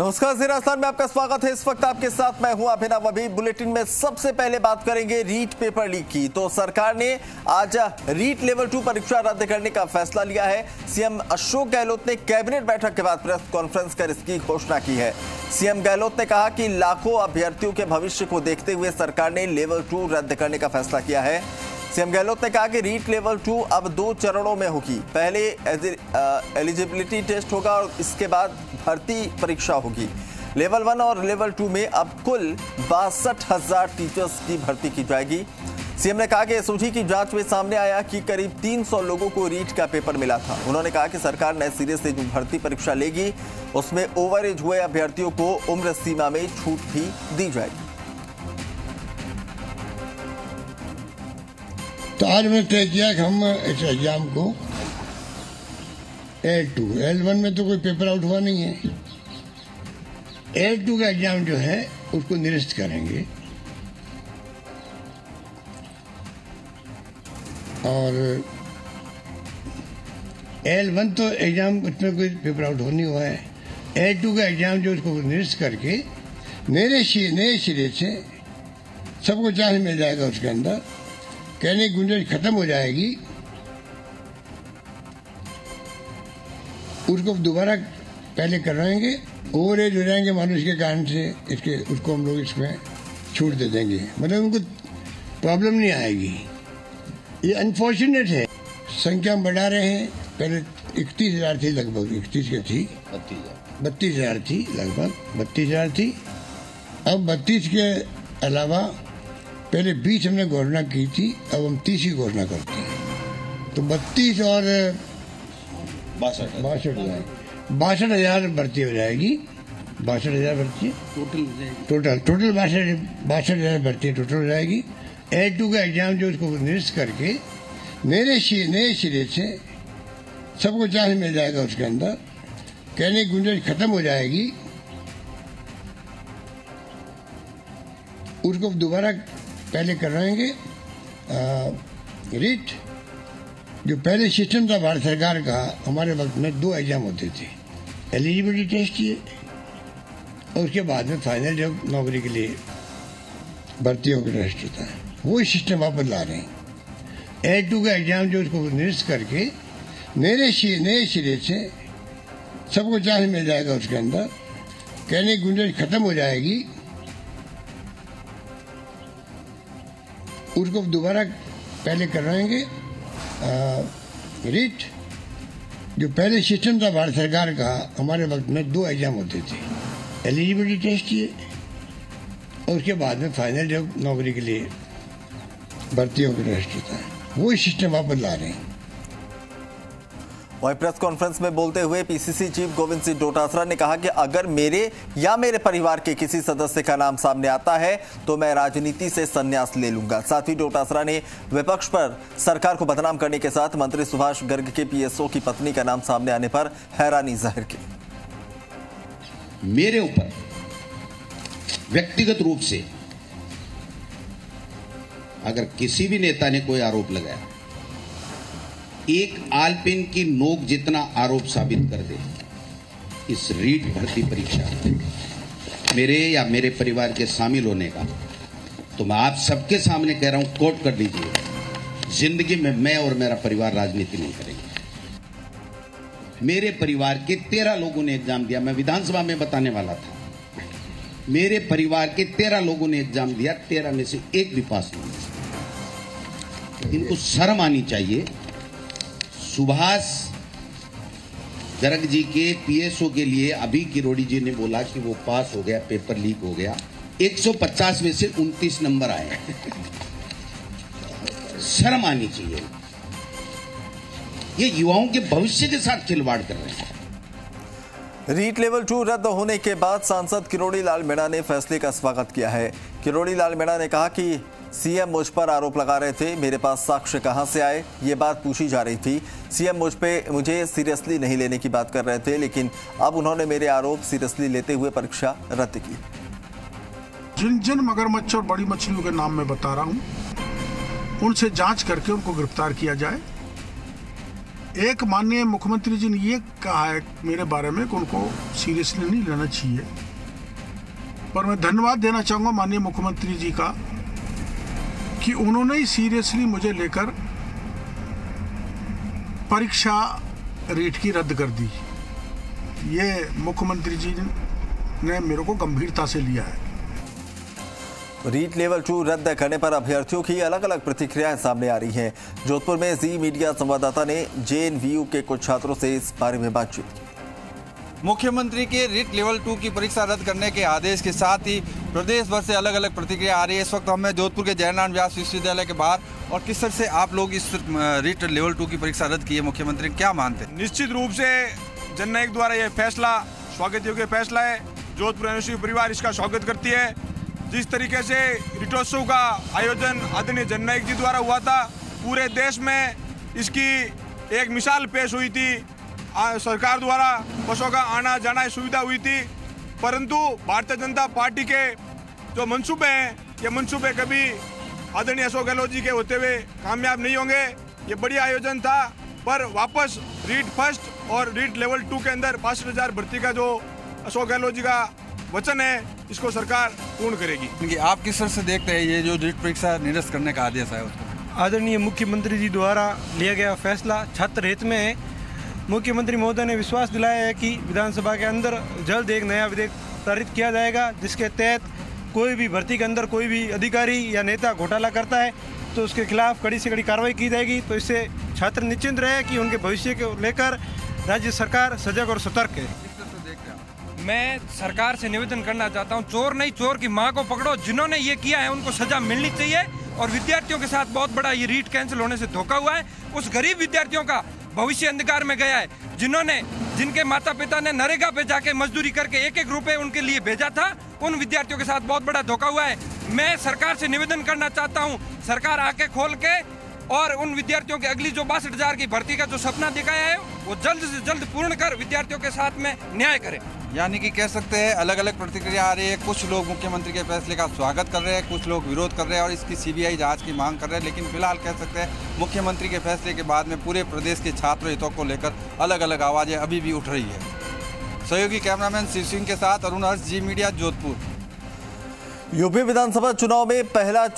नमस्कार, ज़ीरास्तान में आपका स्वागत है। इस वक्त आपके साथ मैं हूं अभिनव। अभी बुलेटिन में सबसे पहले बात करेंगे रीट पेपर लीक की। तो सरकार ने आज रीट लेवल 2 परीक्षा रद्द करने का फैसला लिया है। सीएम अशोक गहलोत ने कैबिनेट बैठक के बाद प्रेस कॉन्फ्रेंस कर इसकी घोषणा की है। सीएम गहलोत ने कहा कि लाखों अभ्यर्थियों के भविष्य को देखते हुए सरकार ने लेवल 2 रद्द करने का फैसला किया है। सीएम गहलोत ने कहा कि रीट लेवल 2 अब 2 चरणों में होगी। पहले एलिजिबिलिटी टेस्ट होगा और इसके बाद भर्ती परीक्षा होगी। लेवल 1 और लेवल 2 में अब कुल 62,000 टीचर्स की भर्ती की जाएगी। सीएम ने कहा कि एसओजी की जांच में सामने आया कि करीब 300 लोगों को रीट का पेपर मिला था। उन्होंने कहा कि सरकार नए सिरे से जो भर्ती परीक्षा लेगी उसमें ओवर एज हुए अभ्यर्थियों को उम्र सीमा में छूट भी दी जाएगी। तो आज मैंने तय किया कि हम इस एग्जाम को L2, L1 में तो कोई पेपर आउट हुआ नहीं है। L2 का एग्जाम जो है उसको निरस्त करेंगे और L1 तो एग्जाम उसमें कोई पेपर आउट हो नहीं हुआ है। L2 का एग्जाम जो उसको निरस्त करके नए सिरे से सबको चांस मिल जाएगा। उसके अंदर कहने की गुंजाइश खत्म हो जाएगी। उसको दोबारा पहले करवाएंगे। ओवर एज हो जाएंगे मानुष के कारण से उसको हम लोग इसमें छूट दे देंगे, मतलब उनको प्रॉब्लम नहीं आएगी। ये अनफॉर्चुनेट है। संख्या हम बढ़ा रहे हैं। पहले 31,000 थी, लगभग 32,000 थी, लगभग 32,000 थी। अब 32 के अलावा पहले 20 हमने घोषणा की थी, अब हम 30 की घोषणा करते हैं। तो 32 और 62,000 भर्ती हो जाएगी। 62,000 भर्ती टोटल 62,000 भर्ती टोटल हो जाएगी। L2 का एग्जाम जो उसको निरस्त करके नए सिरे से सबको चांस मिल जाएगा। उसके अंदर कहने की गुंजाइश खत्म हो जाएगी। उसको दोबारा पहले करवाएंगे रीट। जो पहले सिस्टम था भारत सरकार का, हमारे वक्त में 2 एग्जाम होते थे। एलिजिबिलिटी टेस्ट किए और उसके बाद में फाइनल जब नौकरी के लिए भर्तियों का टेस्ट होता है, वो सिस्टम वापस ला रहे हैं। L2 का एग्जाम जो उसको निरस्त करके नए सिरे से सबको चांस मिल जाएगा। उसके अंदर कहने की गुंजाइश खत्म हो जाएगी। उसको दोबारा पहले करवाएंगे रीट। जो पहले सिस्टम था भारत सरकार का, हमारे वक्त में 2 एग्जाम होते थे। एलिजिबिलिटी टेस्ट किए और उसके बाद में फाइनल जब नौकरी के लिए भर्तियों का टेस्ट होता है, वो सिस्टम वापस ला रहे हैं। वहीं प्रेस कॉन्फ्रेंस में बोलते हुए पीसीसी चीफ गोविंद सिंह डोटासरा ने कहा कि अगर मेरे या मेरे परिवार के किसी सदस्य का नाम सामने आता है तो मैं राजनीति से संन्यास ले लूंगा। साथ ही डोटासरा ने विपक्ष पर सरकार को बदनाम करने के साथ मंत्री सुभाष गर्ग के पीएसओ की पत्नी का नाम सामने आने पर हैरानी जाहिर की। मेरे ऊपर व्यक्तिगत रूप से अगर किसी भी नेता ने कोई आरोप लगाया, एक आलपिन की नोक जितना आरोप साबित कर दे इस रीट भर्ती परीक्षा मेरे या मेरे परिवार के शामिल होने का, तो मैं आप सबके सामने कह रहा हूं, कोट कर दीजिए। जिंदगी में मैं और मेरा परिवार राजनीति नहीं करेंगे। मेरे परिवार के 13 लोगों ने एग्जाम दिया। मैं विधानसभा में बताने वाला था। मेरे परिवार के 13 लोगों ने एग्जाम दिया, 13 में से 1 भी पास नहीं। इनको शर्म आनी चाहिए। सुभाष गर्ग जी के पीएसओ के लिए अभी किरोड़ी जी ने बोला कि वो पास हो गया, पेपर लीक हो गया। 150 में से 29 नंबर आए। शर्म आनी चाहिए। ये युवाओं के भविष्य के साथ खिलवाड़ कर रहे हैं। रीट लेवल 2 रद्द होने के बाद सांसद किरोड़ी लाल मेणा ने फैसले का स्वागत किया है। किरोड़ी लाल मेणा ने कहा कि सीएम मुझ पर आरोप लगा रहे थे, मेरे पास साक्ष्य कहां से आए ये बात पूछी जा रही थी। सीएम मुझे सीरियसली नहीं लेने की बात कर रहे थे, लेकिन अब उन्होंने मेरे आरोप सीरियसली लेते हुए परीक्षा रद्द की। जिन मगरमच्छ और बड़ी मछलियों के नाम मैं बता रहा हूँ, उनसे जाँच करके उनको गिरफ्तार किया जाए एक माननीय मुख्यमंत्री जी ने ये कहा है मेरे बारे में कि उनको सीरियसली नहीं लेना चाहिए, पर मैं धन्यवाद देना चाहूँगा माननीय मुख्यमंत्री जी का कि उन्होंने ही सीरियसली मुझे लेकर परीक्षा रीट की रद्द कर दी। ये मुख्यमंत्री जी ने मेरे को गंभीरता से लिया है। रीट लेवल 2 रद्द करने पर अभ्यर्थियों की अलग अलग प्रतिक्रियाएं सामने आ रही हैं। जोधपुर में जी मीडिया संवाददाता ने जेएनवीयू के कुछ छात्रों से इस बारे में बातचीत की। मुख्यमंत्री के रीट लेवल 2 की परीक्षा रद्द करने के आदेश के साथ ही प्रदेश भर से अलग अलग प्रतिक्रिया आ रही है। इस वक्त हमें जोधपुर के जय नारायण व्यास विश्वविद्यालय के बाहर और किस तरह से आप लोग इस रीट लेवल 2 की परीक्षा रद्द की है, मुख्यमंत्री क्या मानते हैं? निश्चित रूप से जननायक द्वारा यह फैसला स्वागत योग्य फैसला है। जोधपुर यूनिवर्सिटी परिवार इसका स्वागत करती है। जिस तरीके से रीटोत्सव का आयोजन आदरणीय जननायक जी द्वारा हुआ था, पूरे देश में इसकी एक मिसाल पेश हुई थी। सरकार द्वारा बसों का आना जाना सुविधा हुई थी, परंतु भारतीय जनता पार्टी के जो मंसूबे हैं ये मंसूबे कभी आदरणीय अशोक गहलोत जी के होते हुए कामयाब नहीं होंगे। ये बढ़िया आयोजन था, पर वापस रीट फर्स्ट और रीट लेवल 2 के अंदर 65,000 भर्ती का जो अशोक गहलोत जी का वचन है इसको सरकार पूर्ण करेगी। आप किस तरह से देखते हैं ये जो रीट परीक्षा निरस्त करने का आदेश है? आदरणीय मुख्यमंत्री जी द्वारा लिया गया फैसला छात्र हित में है। मुख्यमंत्री महोदय ने विश्वास दिलाया है कि विधानसभा के अंदर जल्द एक नया विधेयक पारित किया जाएगा जिसके तहत कोई भी भर्ती के अंदर कोई भी अधिकारी या नेता घोटाला करता है तो उसके खिलाफ कड़ी से कड़ी कार्रवाई की जाएगी। तो इससे छात्र निश्चिंत रहे कि उनके भविष्य को लेकर राज्य सरकार सजग और सतर्क है। मैं सरकार से निवेदन करना चाहता हूं, चोर नहीं चोर की मां को पकड़ो। जिन्होंने ये किया है उनको सजा मिलनी चाहिए और विद्यार्थियों के साथ बहुत बड़ा ये रीट कैंसिल होने से धोखा हुआ है। उस गरीब विद्यार्थियों का भविष्य अंधकार में गया है जिनके माता पिता ने नरेगा पे जाके मजदूरी करके एक एक रुपए उनके लिए भेजा था। उन विद्यार्थियों के साथ बहुत बड़ा धोखा हुआ है। मैं सरकार से निवेदन करना चाहता हूँ, सरकार आके खोल के और उन विद्यार्थियों के अगली जो 62,000 की भर्ती का जो सपना दिखाया है वो जल्द से जल्द पूर्ण कर विद्यार्थियों के साथ में न्याय करें। यानी कि कह सकते हैं अलग अलग प्रतिक्रिया आ रही है। कुछ लोग मुख्यमंत्री के फैसले का स्वागत कर रहे हैं, कुछ लोग विरोध कर रहे हैं और इसकी CBI जांच की मांग कर रहे हैं। लेकिन फिलहाल कह सकते हैं मुख्यमंत्री के फैसले के बाद में पूरे प्रदेश के छात्र हितों को लेकर अलग अलग आवाज़ें अभी भी उठ रही है। सहयोगी कैमरामैन शिव सिंह के साथ अरुण अर्ष, जी मीडिया, जोधपुर। यूपी विधानसभा चुनाव में पहला